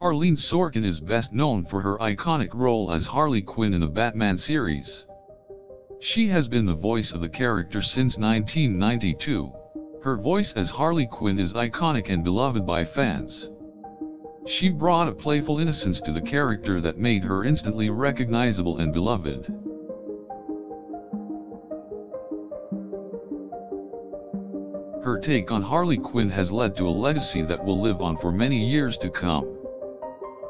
Arleen Sorkin is best known for her iconic role as Harley Quinn in the Batman series. She has been the voice of the character since 1992. Her voice as Harley Quinn is iconic and beloved by fans. She brought a playful innocence to the character that made her instantly recognizable and beloved. Her take on Harley Quinn has led to a legacy that will live on for many years to come.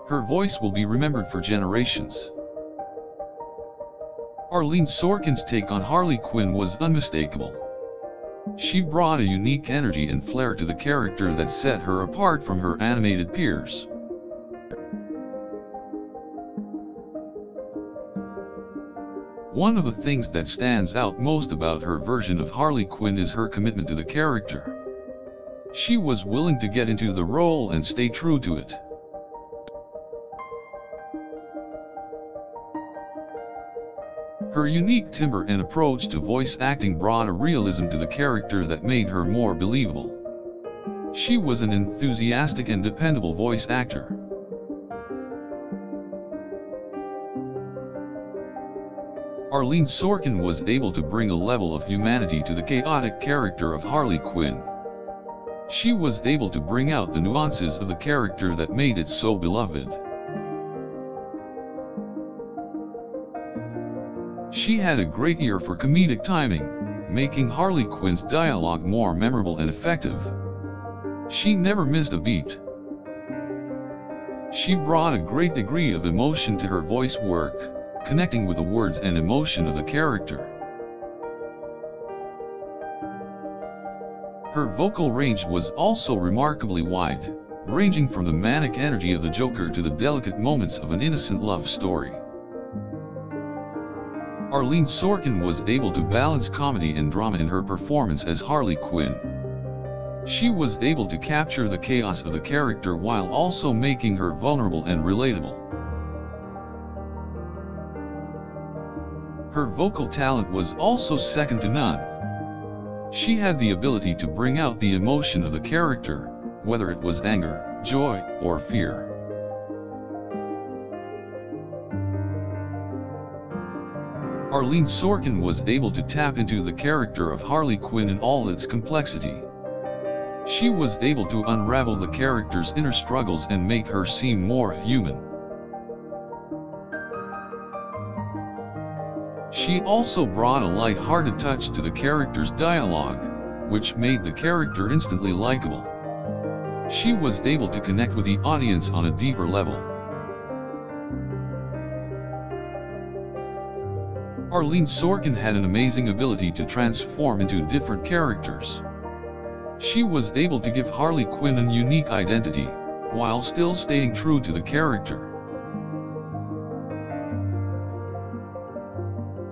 Her voice will be remembered for generations. Arleen Sorkin's take on Harley Quinn was unmistakable. She brought a unique energy and flair to the character that set her apart from her animated peers. One of the things that stands out most about her version of Harley Quinn is her commitment to the character. She was willing to get into the role and stay true to it. Her unique timbre and approach to voice acting brought a realism to the character that made her more believable. She was an enthusiastic and dependable voice actor. Arleen Sorkin was able to bring a level of humanity to the chaotic character of Harley Quinn. She was able to bring out the nuances of the character that made it so beloved. She had a great ear for comedic timing, making Harley Quinn's dialogue more memorable and effective. She never missed a beat. She brought a great degree of emotion to her voice work, connecting with the words and emotion of the character. Her vocal range was also remarkably wide, ranging from the manic energy of the Joker to the delicate moments of an innocent love story. Arleen Sorkin was able to balance comedy and drama in her performance as Harley Quinn. She was able to capture the chaos of the character while also making her vulnerable and relatable. Her vocal talent was also second to none. She had the ability to bring out the emotion of the character, whether it was anger, joy, or fear. Arleen Sorkin was able to tap into the character of Harley Quinn in all its complexity. She was able to unravel the character's inner struggles and make her seem more human. She also brought a light-hearted touch to the character's dialogue, which made the character instantly likable. She was able to connect with the audience on a deeper level. Arleen Sorkin had an amazing ability to transform into different characters. She was able to give Harley Quinn a unique identity, while still staying true to the character.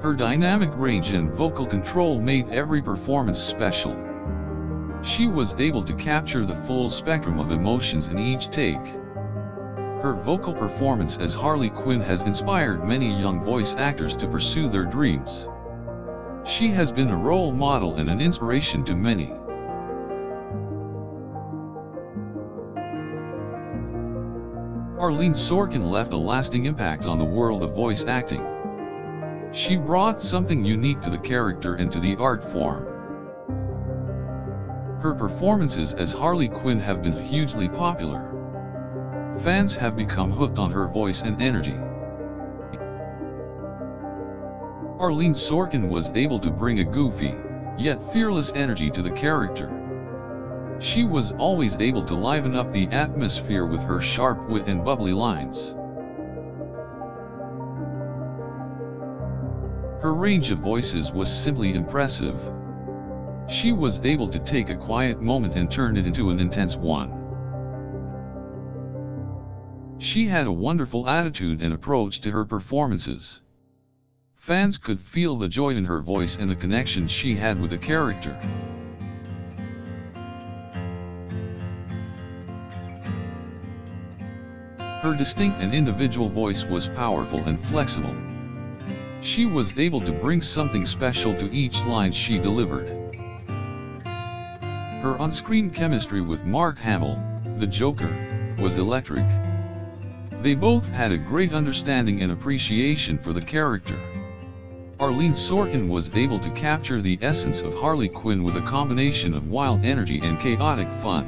Her dynamic range and vocal control made every performance special. She was able to capture the full spectrum of emotions in each take. Her vocal performance as Harley Quinn has inspired many young voice actors to pursue their dreams. She has been a role model and an inspiration to many. Arleen Sorkin left a lasting impact on the world of voice acting. She brought something unique to the character and to the art form. Her performances as Harley Quinn have been hugely popular. Fans have become hooked on her voice and energy. Arleen Sorkin was able to bring a goofy, yet fearless energy to the character. She was always able to liven up the atmosphere with her sharp wit and bubbly lines. Her range of voices was simply impressive. She was able to take a quiet moment and turn it into an intense one. She had a wonderful attitude and approach to her performances. Fans could feel the joy in her voice and the connection she had with the character. Her distinct and individual voice was powerful and flexible. She was able to bring something special to each line she delivered. Her on-screen chemistry with Mark Hamill, the Joker, was electric. They both had a great understanding and appreciation for the character. Arleen Sorkin was able to capture the essence of Harley Quinn with a combination of wild energy and chaotic fun.